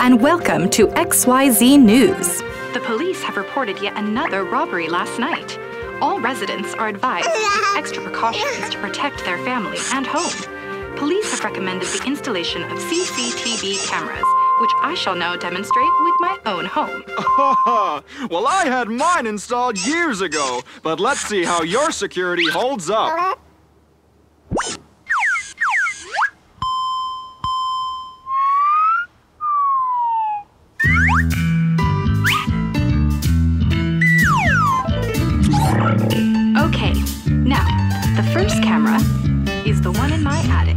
and welcome to XYZ News. The police have reported yet another robbery last night. All residents are advised to take extra precautions to protect their family and home. Police have recommended the installation of CCTV cameras, which I shall now demonstrate with my own home. Well, I had mine installed years ago, but let's see how your security holds up. Okay, now, the first camera is the one in my attic.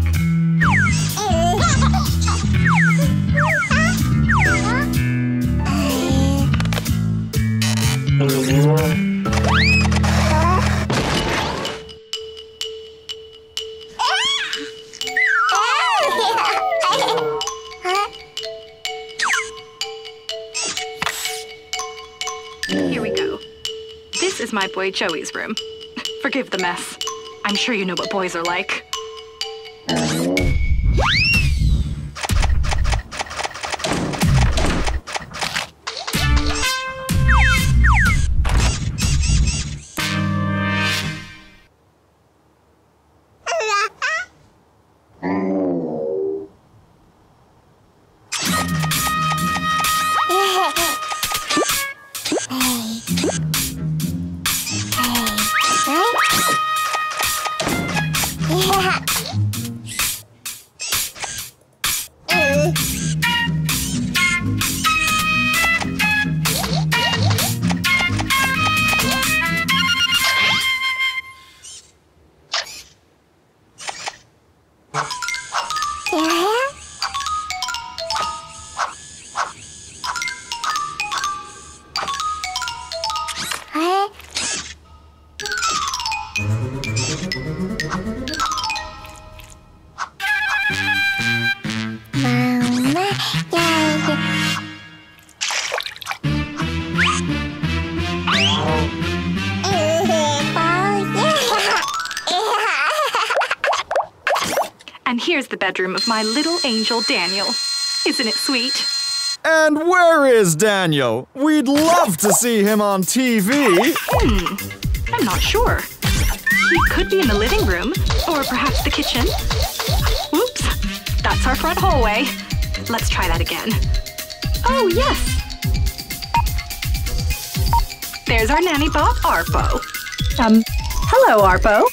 Here we go. This is my boy Joey's room. Forgive the mess. I'm sure you know what boys are like. And here's the bedroom of my little angel, Daniel. Isn't it sweet? And where is Daniel? We'd love to see him on TV. I'm not sure. He could be in the living room, or perhaps the kitchen. Whoops, that's our front hallway. Let's try that again. Oh, yes. There's our nanny bot, ARPO. Hello, ARPO.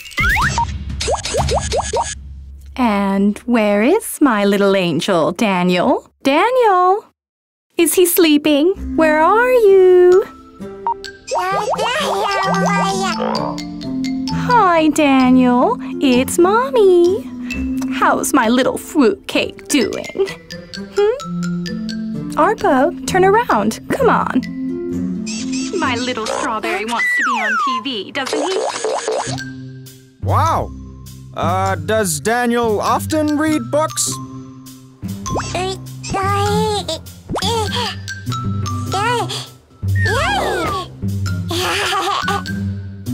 And where is my little angel, Daniel? Daniel? Is he sleeping? Where are you? Hi, Daniel. It's Mommy. How's my little fruitcake doing? ARPO, turn around. Come on. My little strawberry wants to be on TV, doesn't he? Wow. Does Daniel often read books?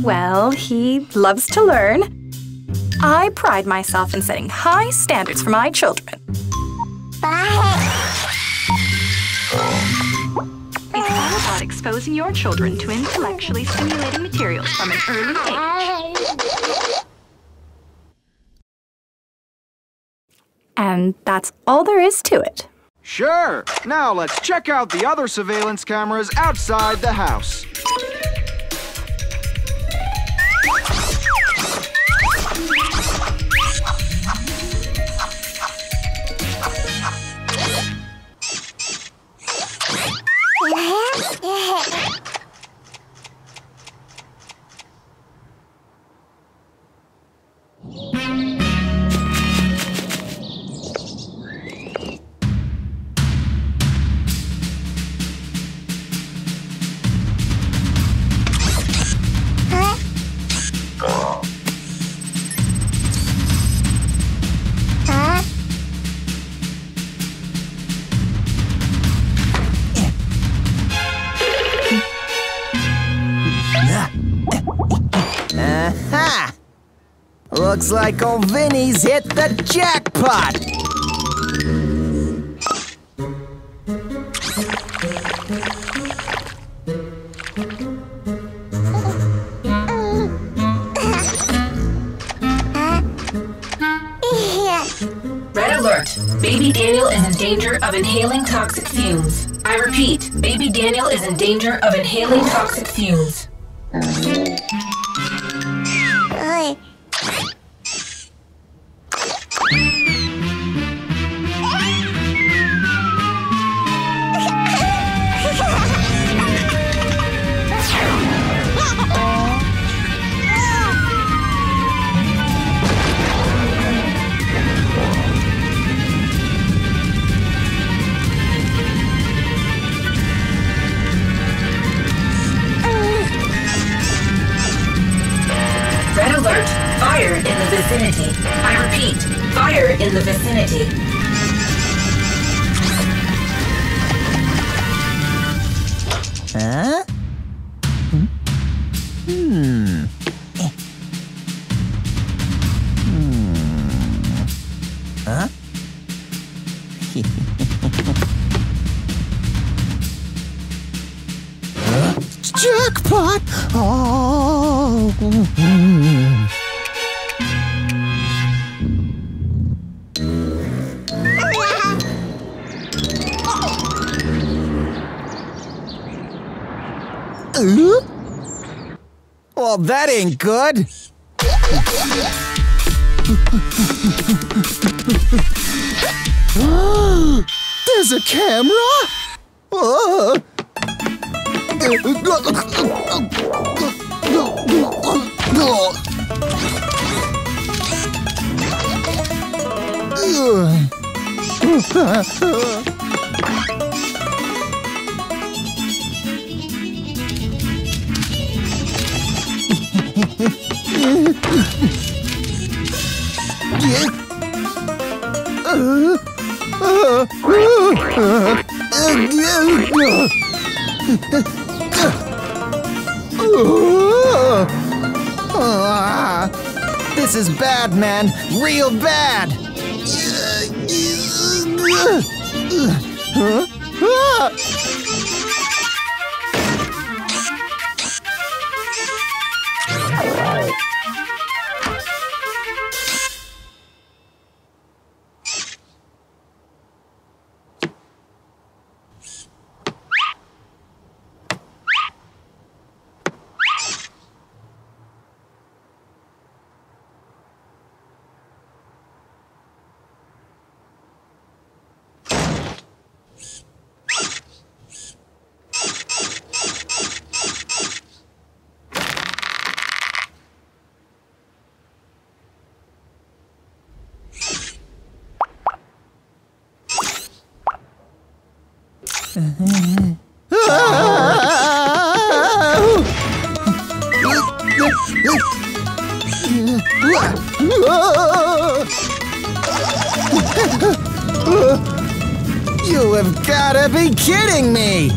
Well, he loves to learn. I pride myself in setting high standards for my children. It's all about exposing your children to intellectually stimulating materials from an early age. And that's all there is to it. Sure. Now let's check out the other surveillance cameras outside the house. Looks like old Vinny's hit the jackpot! Red alert. Baby Daniel is in danger of inhaling toxic fumes. I repeat, Baby Daniel is in danger of inhaling toxic fumes. Well, that ain't good. There's a camera? This is bad, man. Real bad. You have gotta be kidding me!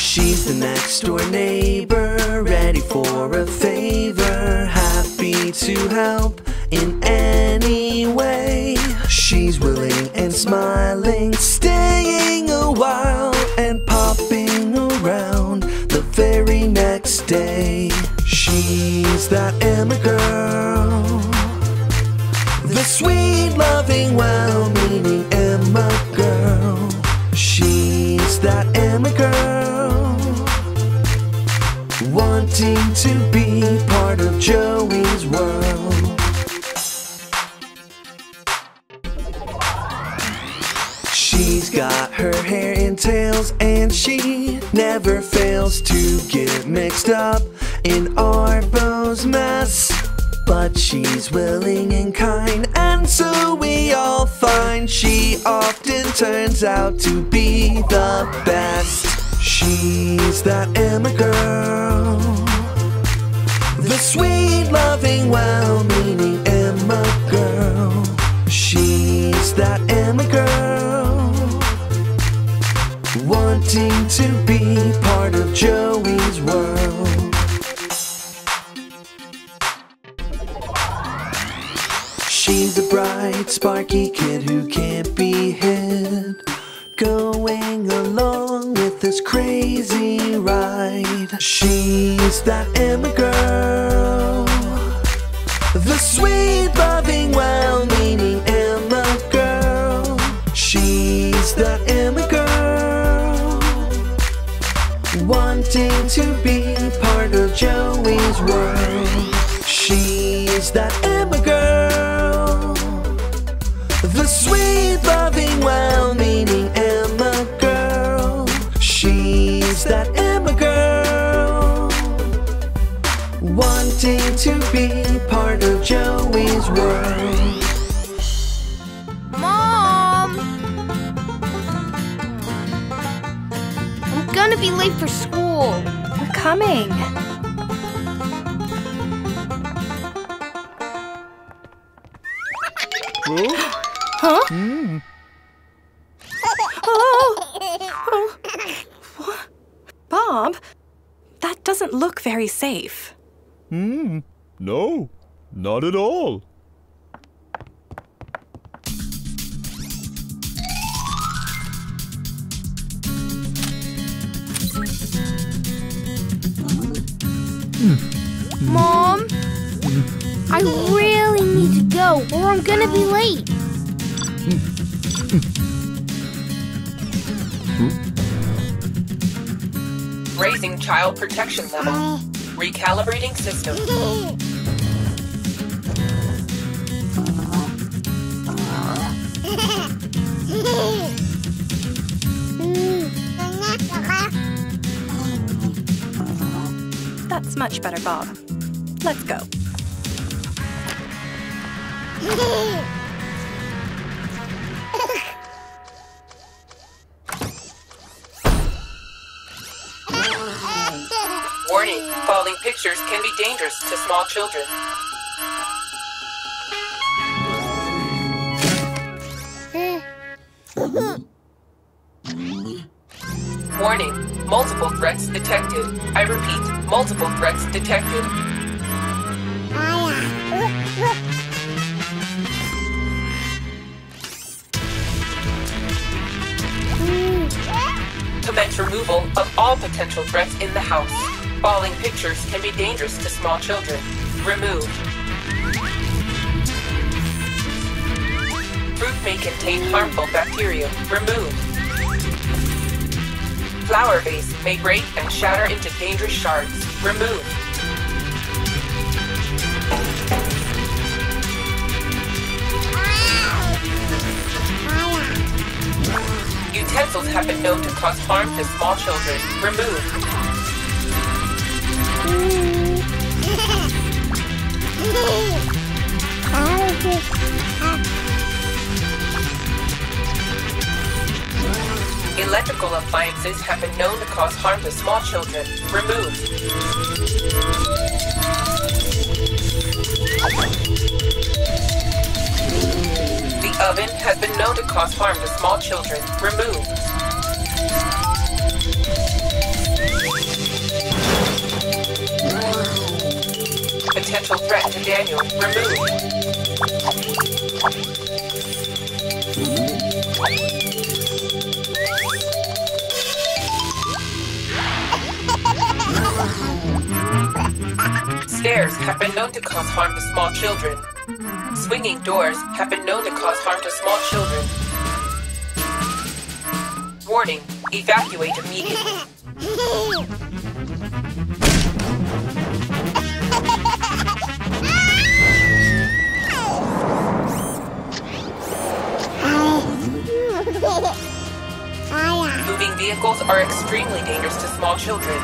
She's the next door neighbor, ready for a favor, happy to help in any way. She's willing and smiling, staying a while and popping around the very next day. She's that Emma girl, the sweet, loving, well-meaning Emma girl. She's that Emma girl, wanting to be part of Joey's world. She's got her hair in tails and she never fails to get mixed up in ARPO's mess. But she's willing and kind, and so we all find she often turns out to be the best. She's that Emma girl, the sweet, loving, well-meaning Emma girl. She's that Emma girl, wanting to be part of Joey's world. She's a bright, sparky kid who can't be hid, going along with this crazy ride. She's that Emma girl, the sweet, loving, well-meaning Emma girl. She's that Emma girl, wanting to be part of Joey's world. She's that Emma girl, the sweet, loving, well-meaning Emma girl. She's that Emma girl, wanting to be part of Joey's world. Mom! I'm gonna be late for school. We're coming. Huh? Mm. Oh. Oh. Bob, that doesn't look very safe. No, not at all. Mom, I really need to go or I'm gonna be late. Raising child protection level. Recalibrating system. That's much better, Bob. Let's go. Warning, falling pictures can be dangerous to small children. Warning, multiple threats detected. I repeat, multiple threats detected. Commence removal of all potential threats in the house. Falling pictures can be dangerous to small children. Remove. Fruit may contain harmful bacteria. Remove. Flower vase may break and shatter into dangerous shards. Remove. Utensils have been known to cause harm to small children. Remove. Electrical appliances have been known to cause harm to small children. Remove. cause harm to small children. Remove. Potential threat to Daniel. Remove. Stairs have been known to cause harm to small children. Swinging doors have been known to cause harm to small children. Warning, evacuate immediately. Moving vehicles are extremely dangerous to small children.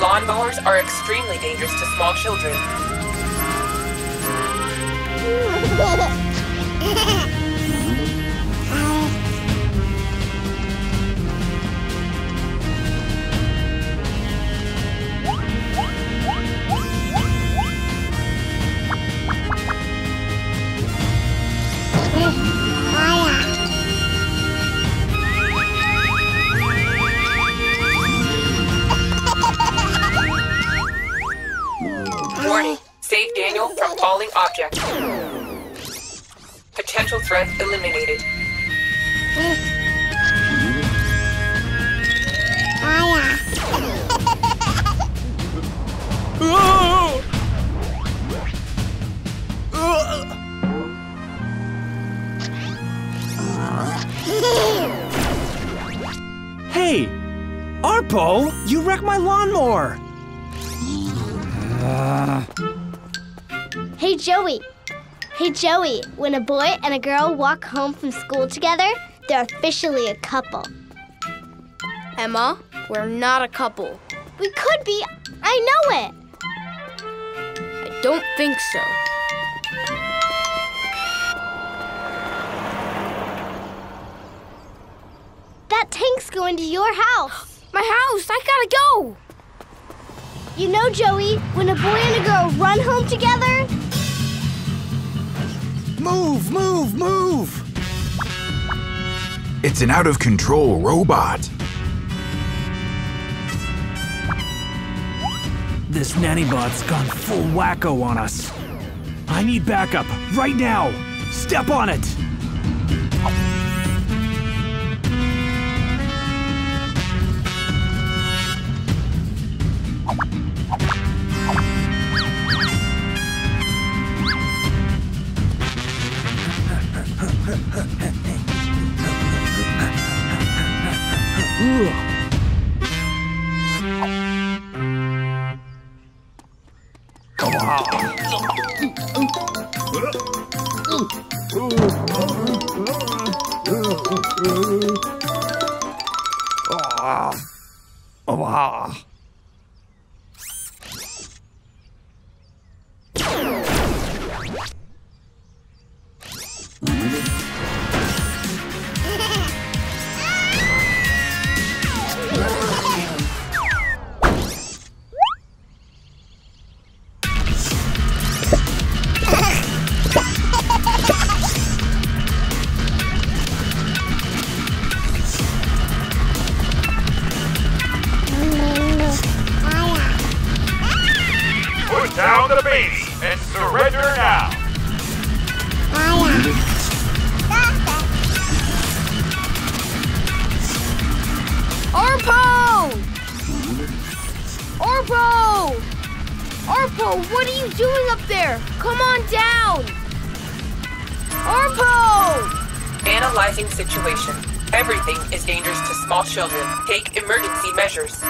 Lawnmowers are extremely dangerous to small children. Save Daniel from falling objects. Potential threat eliminated. Hey, ARPO, you wrecked my lawnmower. Hey, Joey. Hey, Joey. When a boy and a girl walk home from school together, they're officially a couple. Emma, we're not a couple. We could be. I know it. I don't think so. That tank's going to your house. My house. I gotta go. You know, Joey, when a boy and a girl run home together, move, move, move! It's an out-of-control robot. This nannybot's gone full wacko on us. I need backup, right now! Step on it! Situation. Everything is dangerous to small children. Take emergency measures.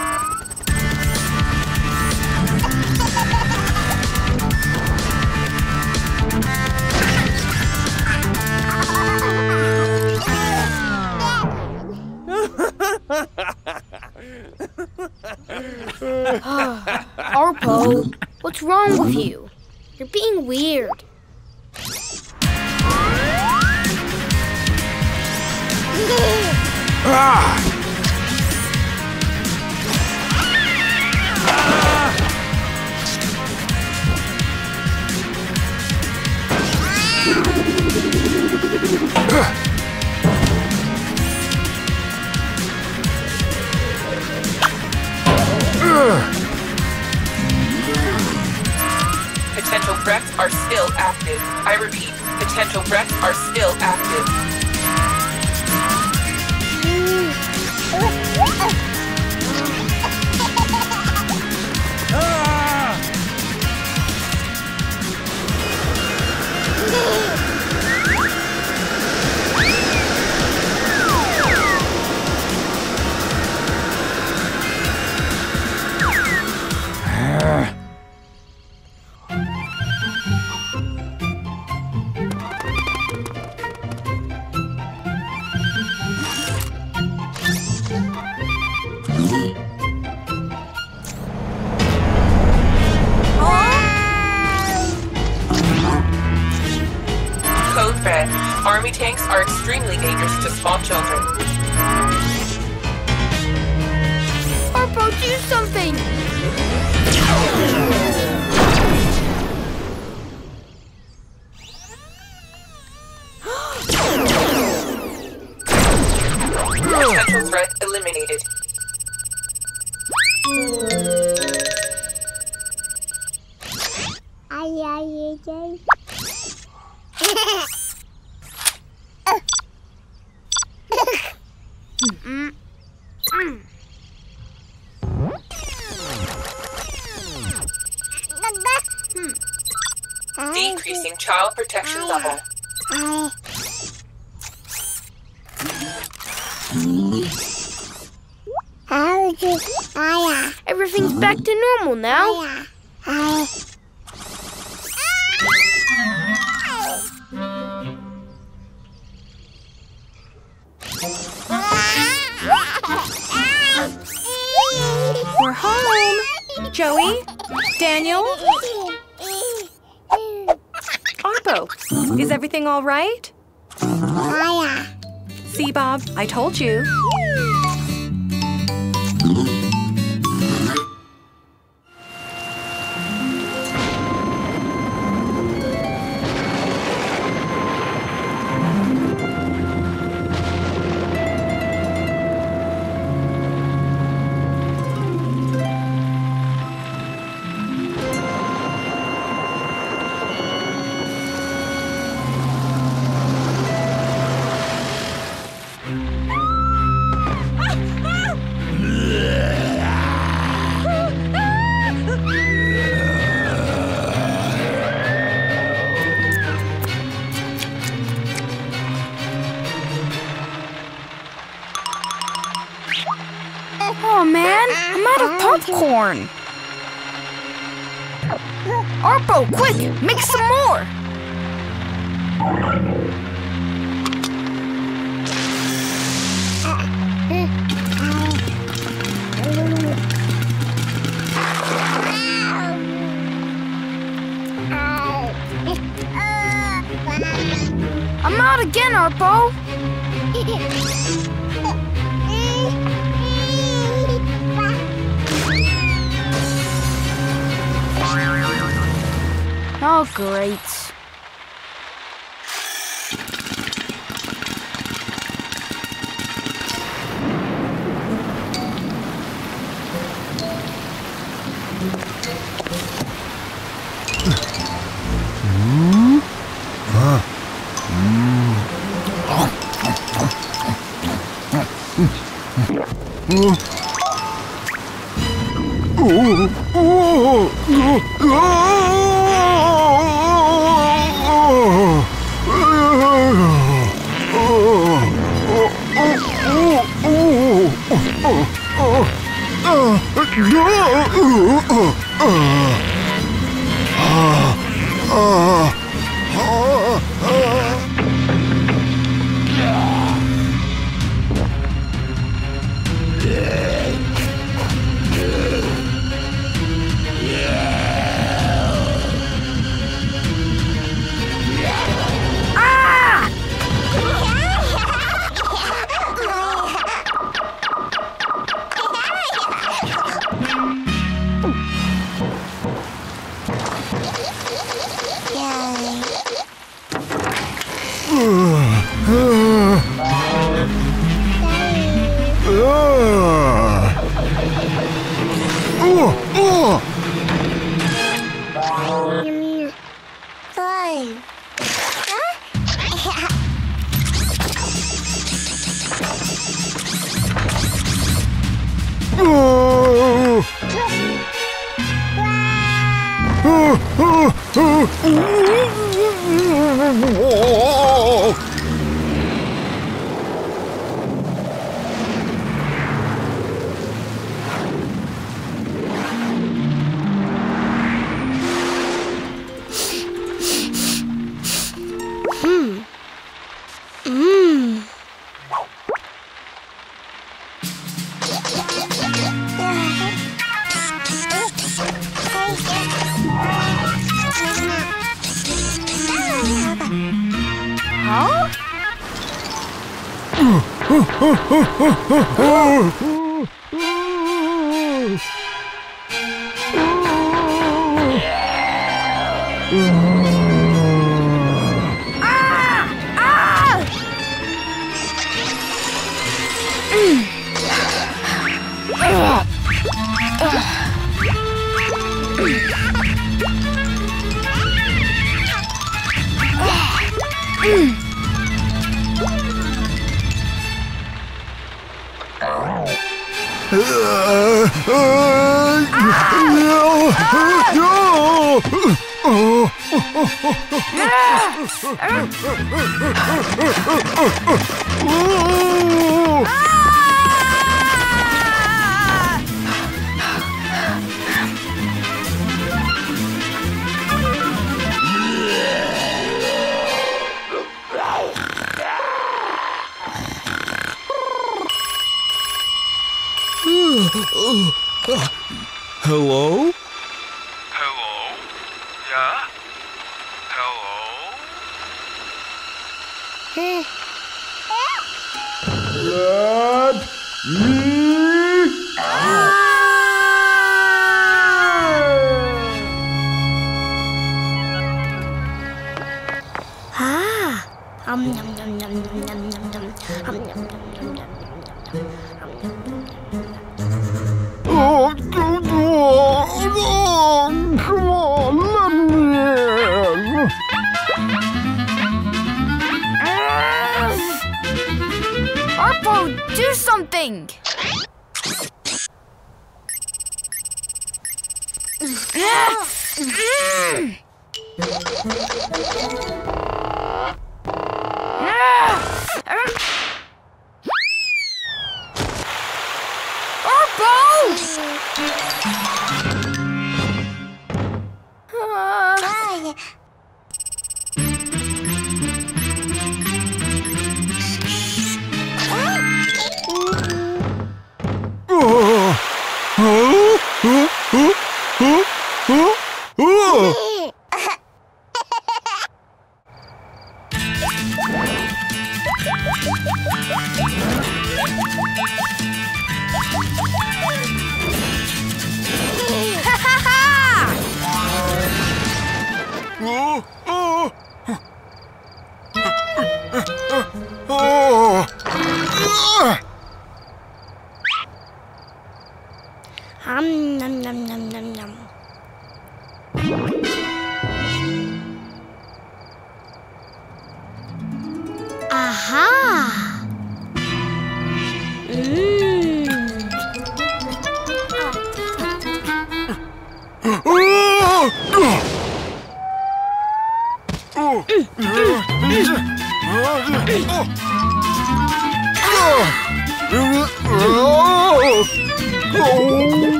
ARPO, what's wrong with you? You're being weird. Potential threats are still active. I repeat, potential threats are still active. Army tanks are extremely dangerous to small children. ARPO, do something! Potential threat eliminated. Decreasing child protection level. Everything's back to normal now. We're home. Joey, Daniel, ARPO, is everything all right? See, Bob, I told you. Oh man, I'm out of popcorn! ARPO, quick! Make some more! I'm out again, ARPO! Oh, great.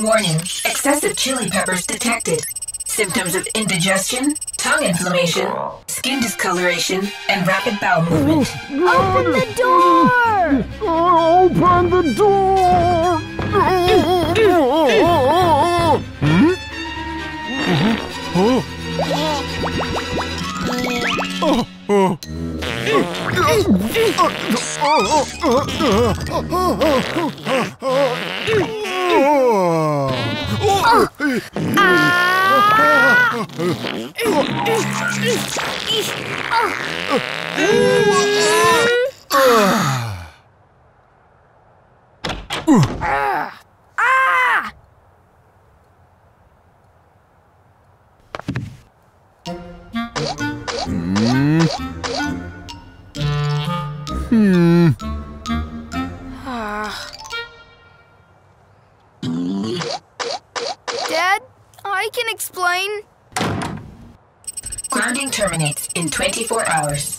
Warning, excessive chili peppers detected. Symptoms of indigestion, tongue inflammation, skin discoloration, and rapid bowel movement. Open the door! Open the door! Dad, I can explain. Grounding terminates in 24 hours.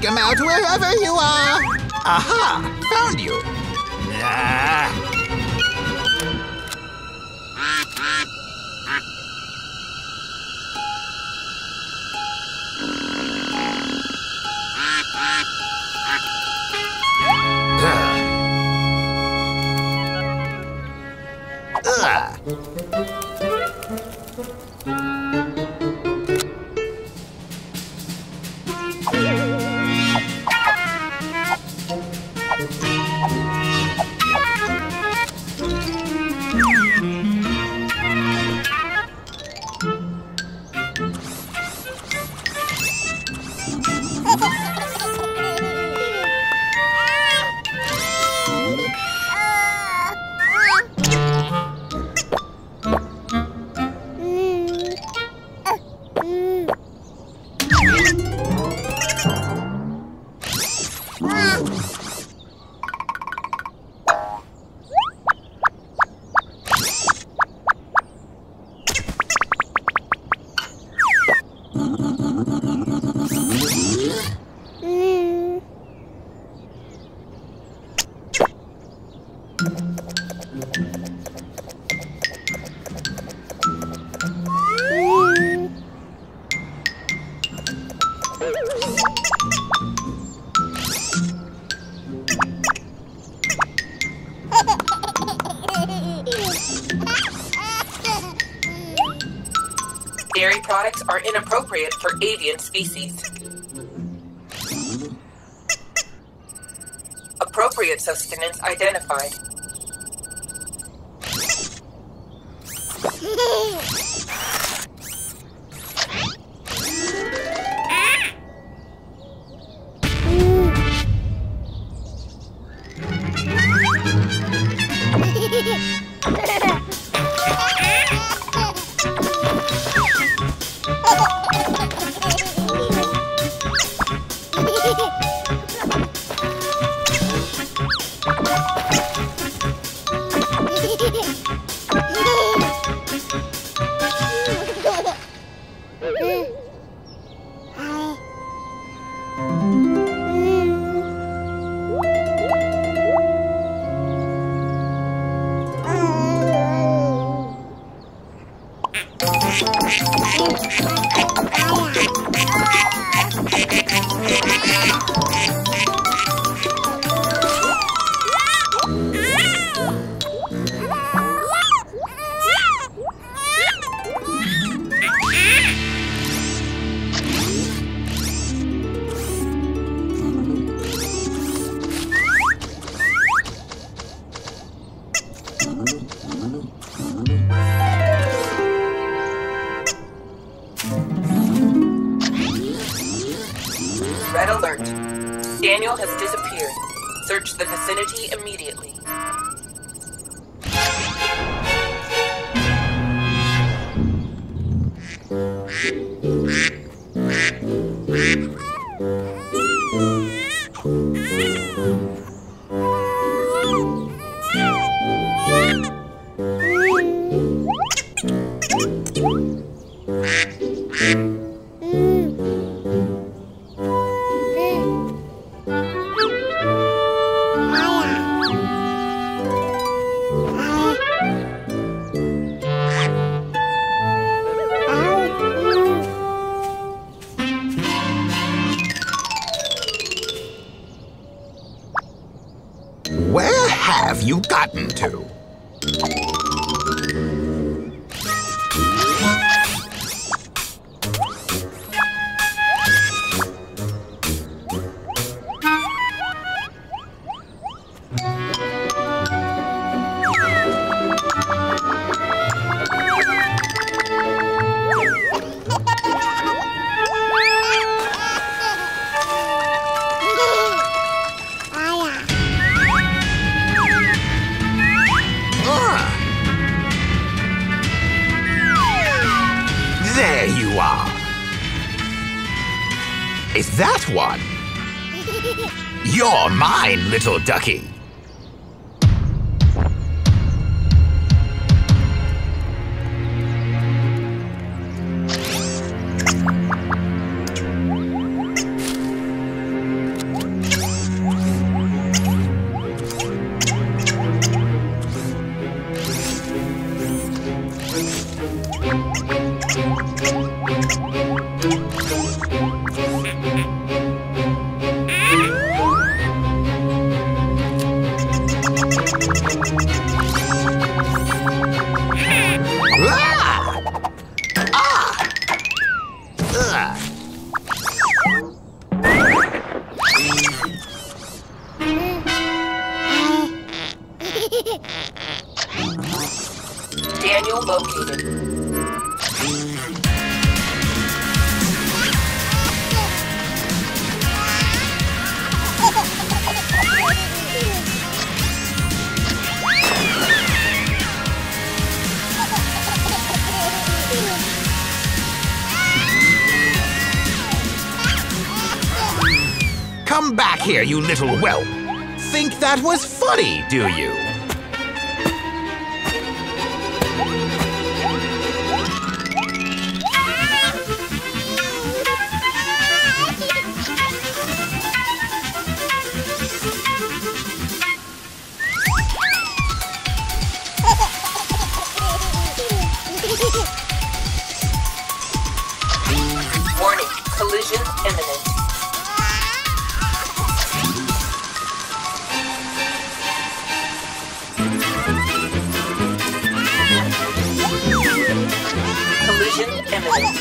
Come out wherever you are! Aha! Found you! Dairy products are inappropriate for avian species. Appropriate sustenance identified. Daniel has disappeared. Search the vicinity immediately. It's that one. You're mine, little ducky. Aha! Daniel located. Come back here, you little whelp. Think that was funny, do you? Warning, collision imminent. Collision imminent.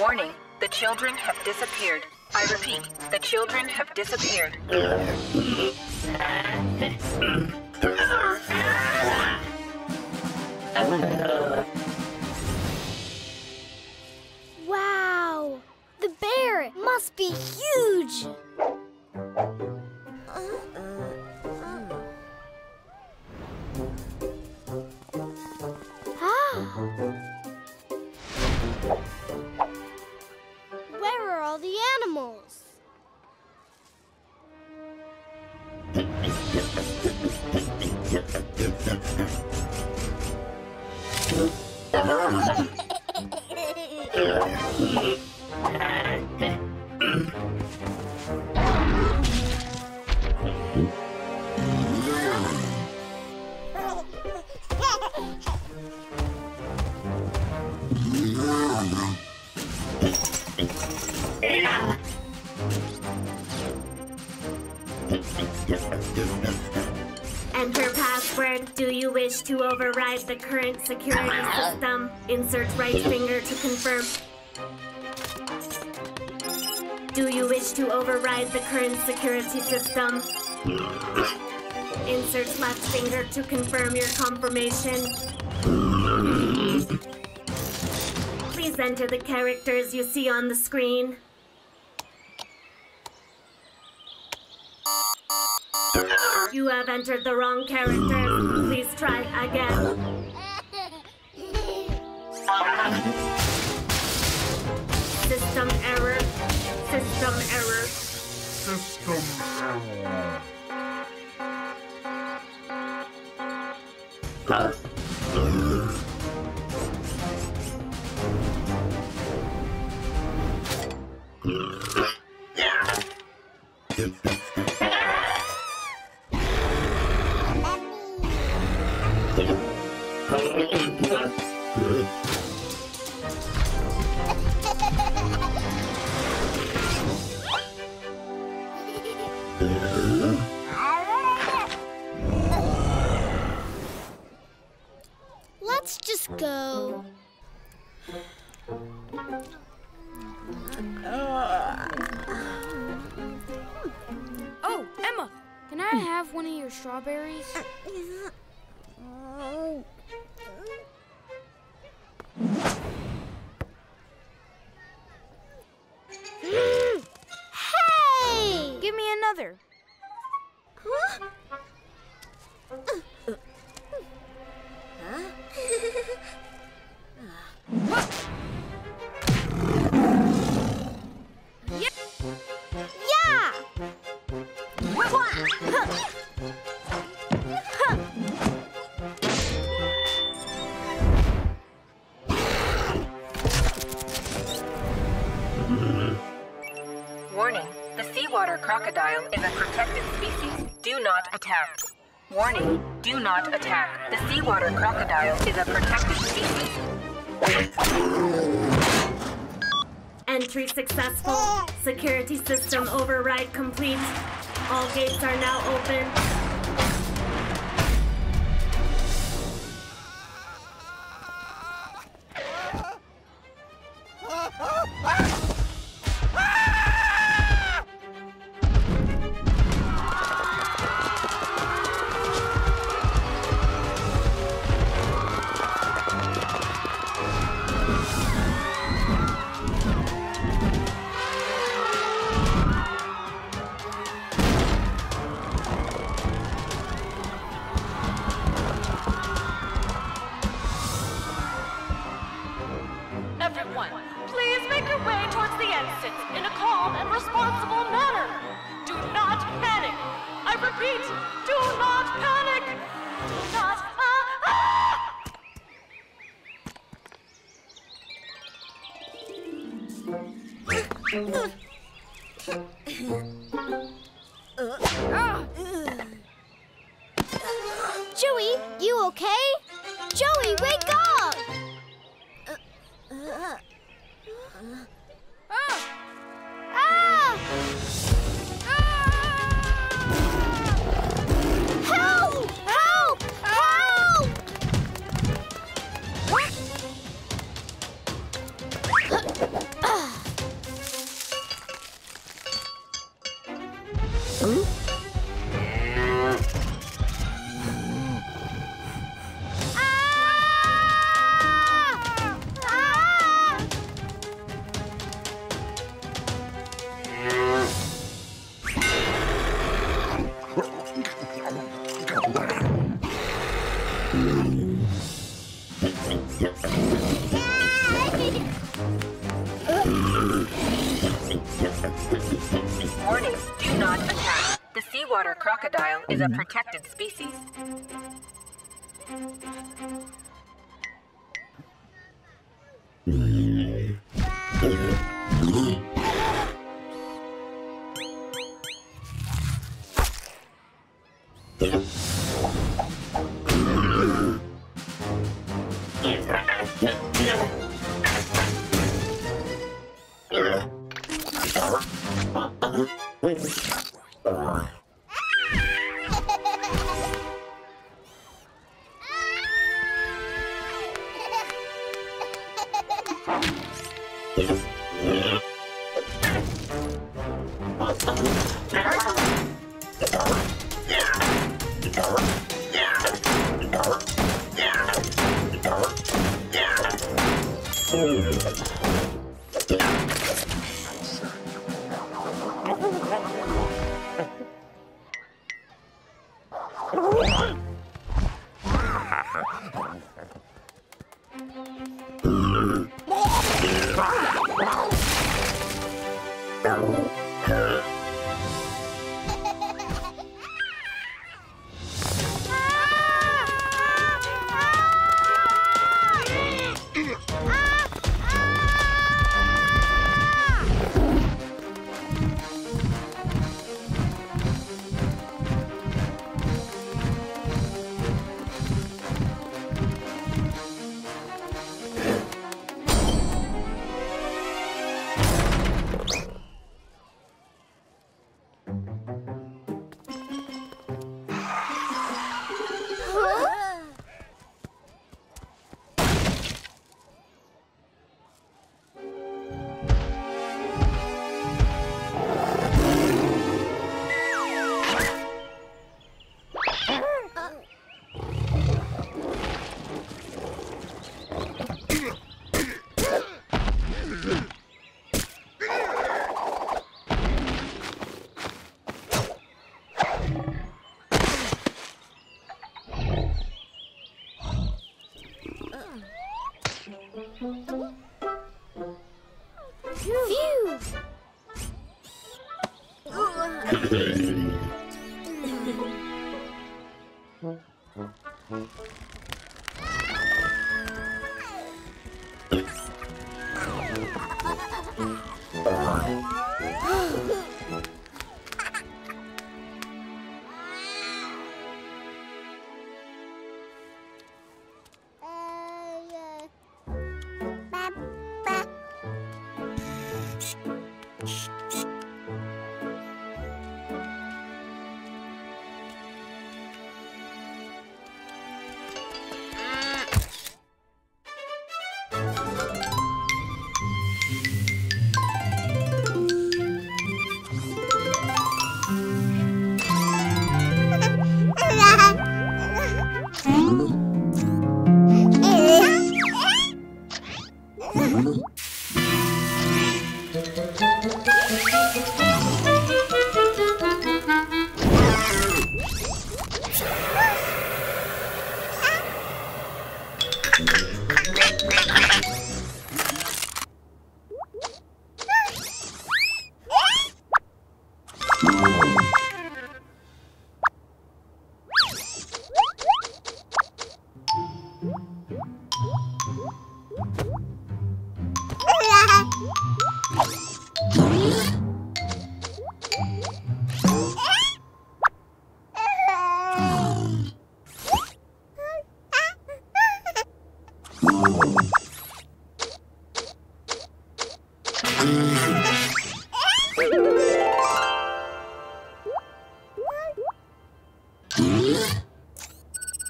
Warning, the children have disappeared. I repeat, the children have disappeared. Wow! The bear must be huge! Where are all the animals? Enter password. Do you wish to override the current security system? Insert right finger to confirm. Do you wish to override the current security system? Insert left finger to confirm your confirmation. Please enter the characters you see on the screen. You have entered the wrong character. Please try again. System error. System error. System error. Let's just go. Oh, Emma! Can I have one of your strawberries? Hey! Give me another. Huh? Crocodile is a protected species. Do not attack. Warning, do not attack. The seawater crocodile is a protected species. Entry successful. Security system override complete. All gates are now open. Joey, you okay? Joey, wake up! Help! Help! Help! Warning, do not attack. The seawater crocodile is a protected species.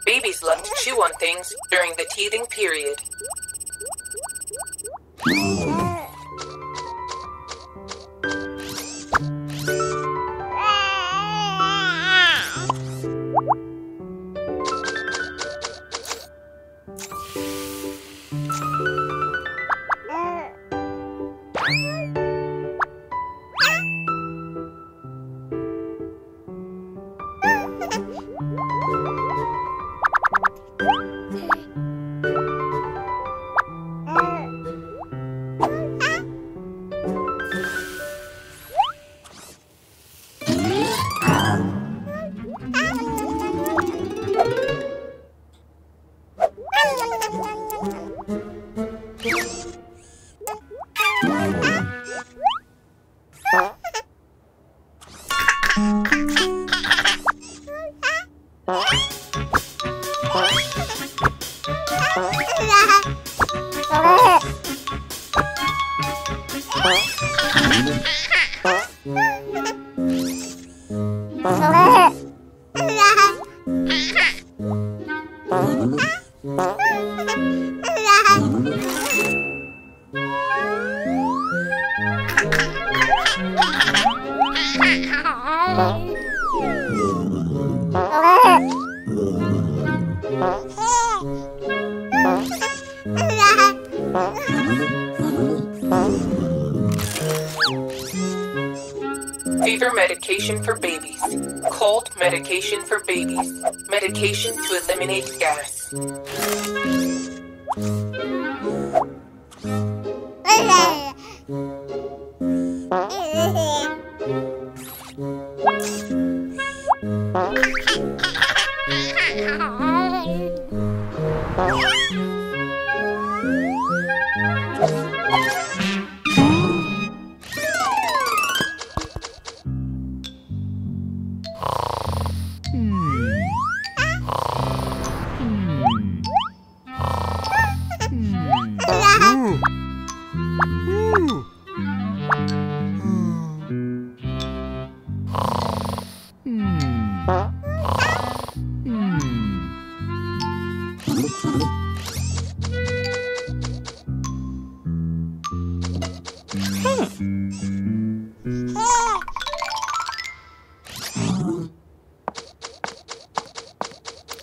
Babies love to chew on things during the teething period. Fever medication for babies, cold medication for babies, medication to eliminate gas.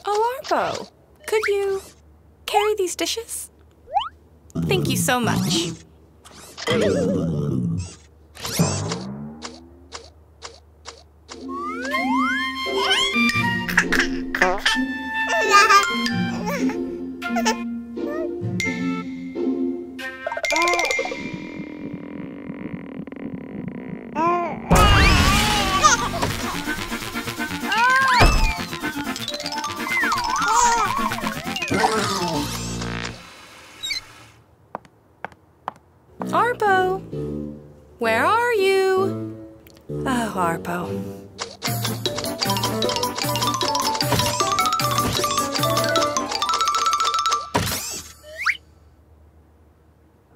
Oh, ARPO, could you carry these dishes? Thank you so much. ARPO, where are you? Oh, ARPO.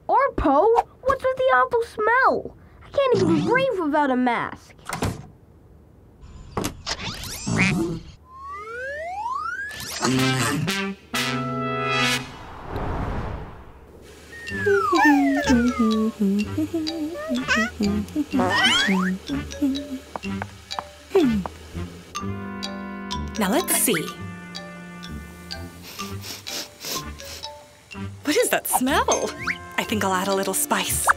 ARPO, what's with the awful smell? I can't even breathe without a mask. Now let's see. What is that smell? I think I'll add a little spice.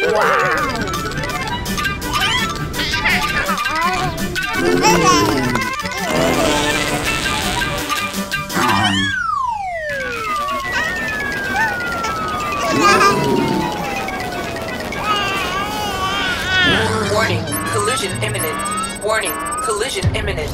Warning, collision imminent. Warning, collision imminent. Warning, collision imminent.